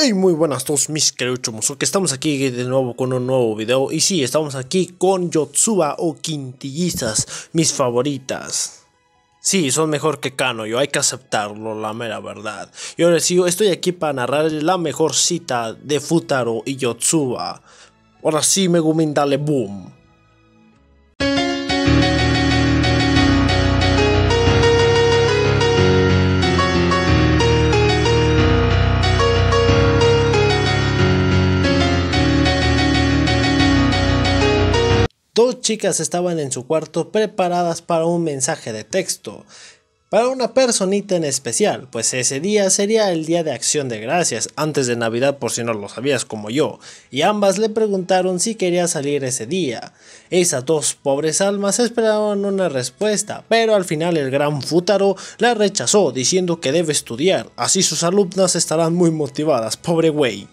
Hey, muy buenas a todos mis queridos Chumusuke, estamos aquí de nuevo con un nuevo video. Y sí, estamos aquí con Yotsuba o quintillizas, mis favoritas. Sí, son mejor que Kanoyo, hay que aceptarlo, la mera verdad. Y ahora sí, estoy aquí para narrar la mejor cita de Fuutarou y Yotsuba. Ahora sí, Megumin, dale boom. Dos chicas estaban en su cuarto preparadas para un mensaje de texto, para una personita en especial, pues ese día sería el día de Acción de Gracias, antes de Navidad por si no lo sabías como yo, y ambas le preguntaron si quería salir ese día. Esas dos pobres almas esperaban una respuesta, pero al final el gran Fuutarou la rechazó diciendo que debe estudiar, así sus alumnas estarán muy motivadas, pobre güey.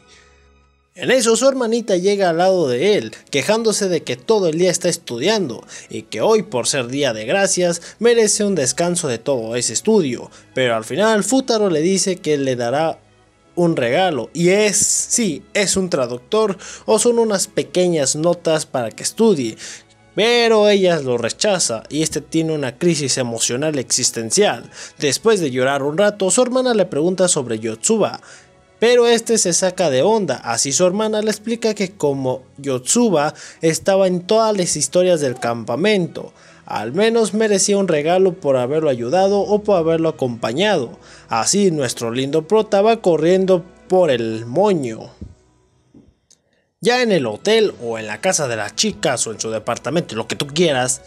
En eso su hermanita llega al lado de él, quejándose de que todo el día está estudiando y que hoy por ser día de gracias merece un descanso de todo ese estudio, pero al final Fuutarou le dice que le dará un regalo y es un traductor o son unas pequeñas notas para que estudie, pero ella lo rechaza y este tiene una crisis emocional existencial. Después de llorar un rato, su hermana le pregunta sobre Yotsuba, pero este se saca de onda, así su hermana le explica que como Yotsuba estaba en todas las historias del campamento, al menos merecía un regalo por haberlo ayudado o por haberlo acompañado. Así nuestro lindo prota va corriendo por el moño. Ya en el hotel o en la casa de las chicas o en su departamento, lo que tú quieras,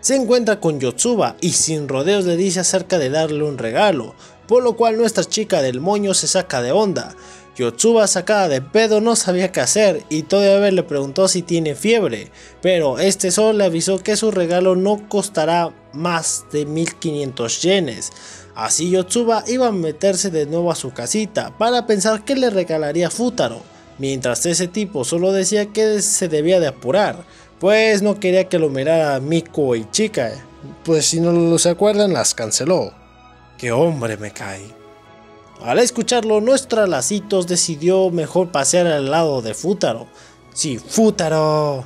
se encuentra con Yotsuba y sin rodeos le dice acerca de darle un regalo, por lo cual nuestra chica del moño se saca de onda. Yotsuba, sacada de pedo, no sabía qué hacer y todavía le preguntó si tiene fiebre, pero este solo le avisó que su regalo no costará más de 1500 yenes. Así Yotsuba iba a meterse de nuevo a su casita para pensar qué le regalaría Fuutarou, mientras ese tipo solo decía que se debía de apurar, pues no quería que lo mirara Miku y Ichika, pues si no se acuerdan las canceló. ¡Qué hombre me cae! Al escucharlo, nuestra Lacitos decidió mejor pasear al lado de Fuutarou. ¡Sí, Fuutarou!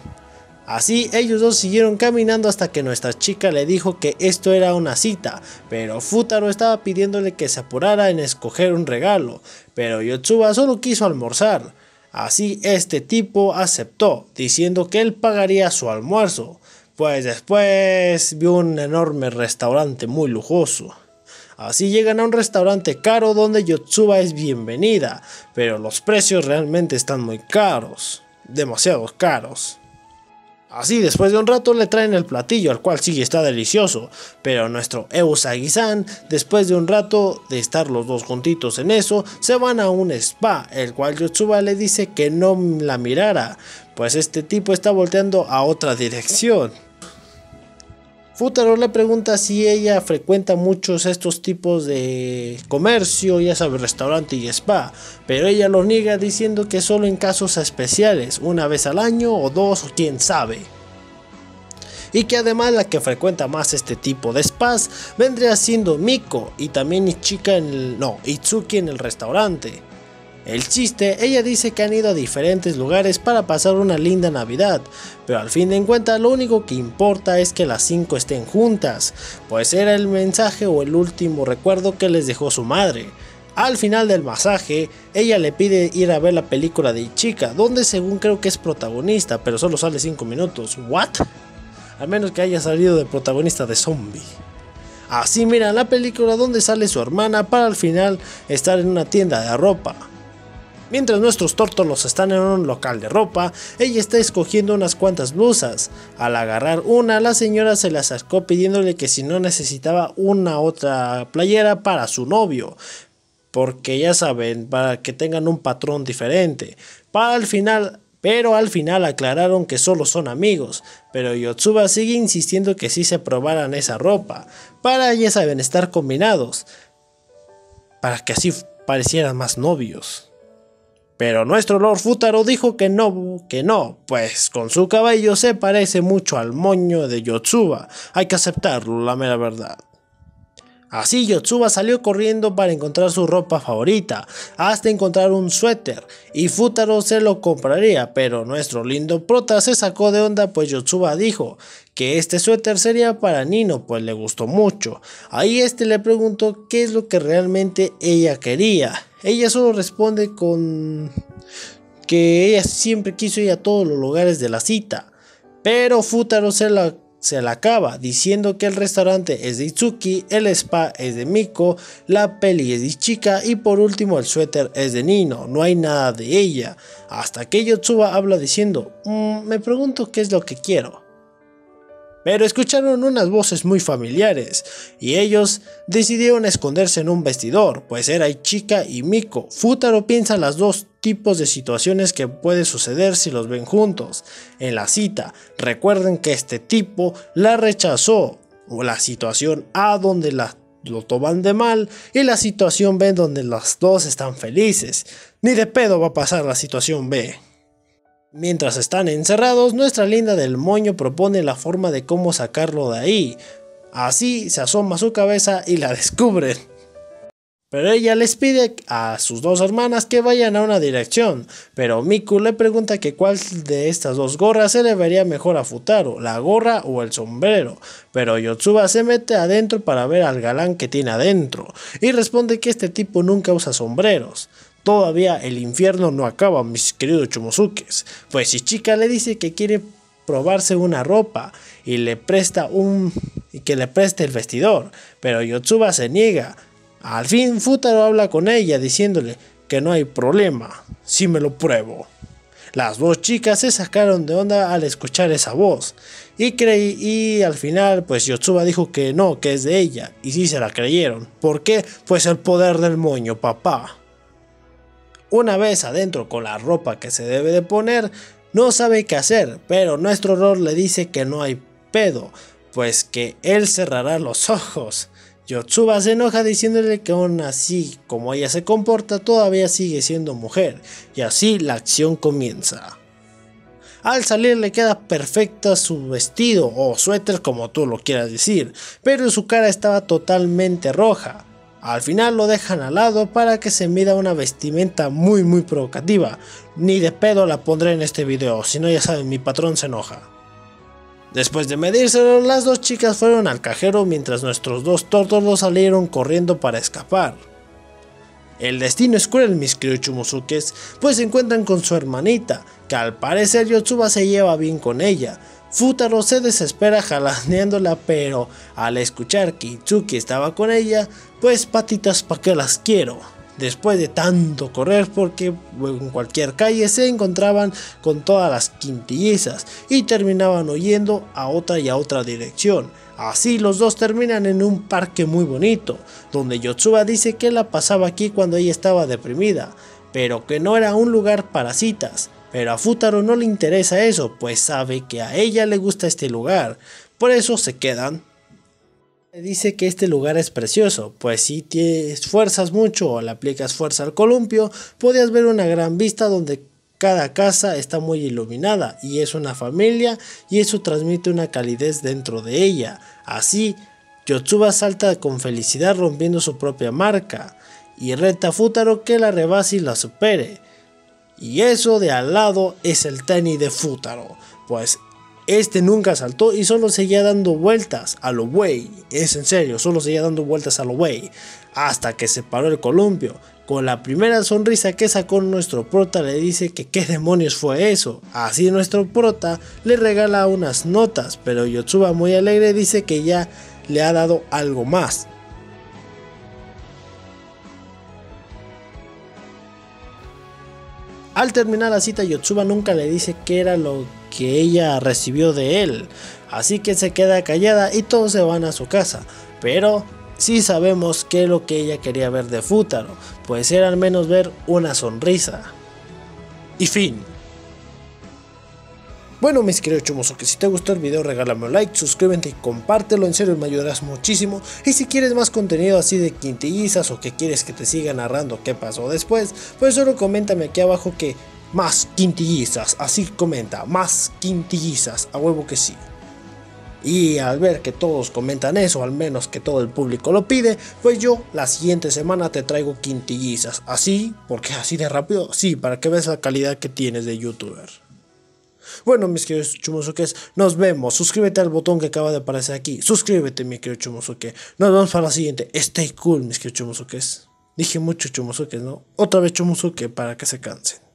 Así ellos dos siguieron caminando hasta que nuestra chica le dijo que esto era una cita, pero Fuutarou estaba pidiéndole que se apurara en escoger un regalo, pero Yotsuba solo quiso almorzar. Así este tipo aceptó, diciendo que él pagaría su almuerzo, pues después vio un enorme restaurante muy lujoso. Así llegan a un restaurante caro donde Yotsuba es bienvenida, pero los precios realmente están muy caros, demasiado caros. Así después de un rato le traen el platillo, al cual sí está delicioso, pero nuestro Eusagi-san, después de un rato de estar los dos juntitos en eso, se van a un spa, el cual Yotsuba le dice que no la mirara, pues este tipo está volteando a otra dirección. Fuutarou le pregunta si ella frecuenta muchos estos tipos de comercio, ya sabe, restaurante y spa, pero ella lo niega diciendo que solo en casos especiales, una vez al año o dos o quién sabe. Y que además la que frecuenta más este tipo de spas vendría siendo Miku y también Itsuki en el restaurante. El chiste, ella dice que han ido a diferentes lugares para pasar una linda Navidad, pero al fin de cuentas lo único que importa es que las 5 estén juntas, pues era el mensaje o el último recuerdo que les dejó su madre. Al final del masaje, ella le pide ir a ver la película de Ichika, donde según creo que es protagonista, pero solo sale 5 minutos. ¿What? Al menos que haya salido de protagonista de Zombie. Así miran la película donde sale su hermana para al final estar en una tienda de ropa. Mientras nuestros tórtolos están en un local de ropa, ella está escogiendo unas cuantas blusas. Al agarrar una, la señora se le acercó pidiéndole que si no necesitaba una otra playera para su novio, porque ya saben, para que tengan un patrón diferente. Pero al final aclararon que solo son amigos, pero Yotsuba sigue insistiendo que sí se probaran esa ropa, para ya saben, estar combinados, para que así parecieran más novios. Pero nuestro Lord Fuutarou dijo que no, pues con su cabello se parece mucho al moño de Yotsuba, hay que aceptarlo, la mera verdad. Así Yotsuba salió corriendo para encontrar su ropa favorita, hasta encontrar un suéter, y Fuutarou se lo compraría, pero nuestro lindo prota se sacó de onda, pues Yotsuba dijo que este suéter sería para Nino, pues le gustó mucho. Ahí le preguntó qué es lo que realmente ella quería. Ella solo responde con que ella siempre quiso ir a todos los lugares de la cita, pero Fuutarou se la acaba diciendo que el restaurante es de Itsuki, el spa es de Miku, la peli es de Ichika y por último el suéter es de Nino, no hay nada de ella. Hasta que Yotsuba habla diciendo, me pregunto qué es lo que quiero. Pero escucharon unas voces muy familiares y ellos decidieron esconderse en un vestidor, pues era Ichika y Miku. Fuutarou piensa las dos tipos de situaciones que puede suceder si los ven juntos en la cita. Recuerden que este tipo la rechazó, o la situación A donde lo toman de mal, y la situación B donde las dos están felices. Ni de pedo va a pasar la situación B. Mientras están encerrados, nuestra linda del moño propone la forma de cómo sacarlo de ahí. Así se asoma su cabeza y la descubren. Pero ella les pide a sus dos hermanas que vayan a una dirección, pero Miku le pregunta que cuál de estas dos gorras se le vería mejor a Fuutarou, la gorra o el sombrero, pero Yotsuba se mete adentro para ver al galán que tiene adentro, y responde que este tipo nunca usa sombreros. Todavía el infierno no acaba, mis queridos Chumosukes, pues Ichika le dice que quiere probarse una ropa y que le preste el vestidor, pero Yotsuba se niega. Al fin Fuutarou habla con ella diciéndole que no hay problema, si me lo pruebo. Las dos chicas se sacaron de onda al escuchar esa voz y al final pues Yotsuba dijo que no, que es de ella, y sí se la creyeron. ¿Por qué? Pues el poder del moño, papá. Una vez adentro con la ropa que se debe de poner, no sabe qué hacer, pero nuestro rol le dice que no hay pedo, pues que él cerrará los ojos. Yotsuba se enoja diciéndole que aún así, como ella se comporta, todavía sigue siendo mujer, y así la acción comienza. Al salir le queda perfecta su vestido o suéter, como tú lo quieras decir, pero su cara estaba totalmente roja. Al final lo dejan al lado para que se mida una vestimenta muy muy provocativa. Ni de pedo la pondré en este video, si no ya saben, mi patrón se enoja. Después de medírselo, las dos chicas fueron al cajero mientras nuestros dos tórtolos salieron corriendo para escapar. El destino es cruel, mis queridos Chumosukes, pues se encuentran con su hermanita, que al parecer Yotsuba se lleva bien con ella. Fuutarou se desespera jalaneándola, pero al escuchar que Itsuki estaba con ella, pues patitas pa' que las quiero. Después de tanto correr, porque en cualquier calle se encontraban con todas las quintillizas y terminaban huyendo a otra y a otra dirección. Así los dos terminan en un parque muy bonito, donde Yotsuba dice que la pasaba aquí cuando ella estaba deprimida, pero que no era un lugar para citas. Pero a Fuutarou no le interesa eso, pues sabe que a ella le gusta este lugar, por eso se quedan. Le dice que este lugar es precioso, pues si te esfuerzas mucho o le aplicas fuerza al columpio, podías ver una gran vista donde cada casa está muy iluminada y es una familia, y eso transmite una calidez dentro de ella. Así, Yotsuba salta con felicidad rompiendo su propia marca y reta a Fuutarou que la rebase y la supere. Y eso de al lado es el tenis de Fuutarou, pues este nunca saltó y solo seguía dando vueltas a lo güey. Es en serio, solo seguía dando vueltas a lo güey, hasta que se paró el columpio. Con la primera sonrisa que sacó nuestro prota le dice que qué demonios fue eso. Así nuestro prota le regala unas notas, pero Yotsuba muy alegre dice que ya le ha dado algo más. Al terminar la cita, Yotsuba nunca le dice qué era lo que ella recibió de él, así que se queda callada y todos se van a su casa, pero sí sabemos qué es lo que ella quería ver de Fuutarou, pues era al menos ver una sonrisa. Y fin. Bueno, mis queridos Chumusuke, si te gustó el video regálame un like, suscríbete y compártelo, en serio me ayudarás muchísimo. Y si quieres más contenido así de quintillizas o que quieres que te siga narrando qué pasó después, pues solo coméntame aquí abajo que más quintillizas, así comenta, más quintillizas, a huevo que sí. Y al ver que todos comentan eso, al menos que todo el público lo pide, pues yo la siguiente semana te traigo quintillizas. Así, porque así de rápido, sí, para que veas la calidad que tienes de youtuber. Bueno, mis queridos Chumuzukes, nos vemos. Suscríbete al botón que acaba de aparecer aquí. Suscríbete, mi querido Chumusuke. Nos vemos para la siguiente. Stay cool, mis queridos Chumuzukes. Dije mucho Chumusuke, ¿no? Otra vez Chumusuke para que se cansen.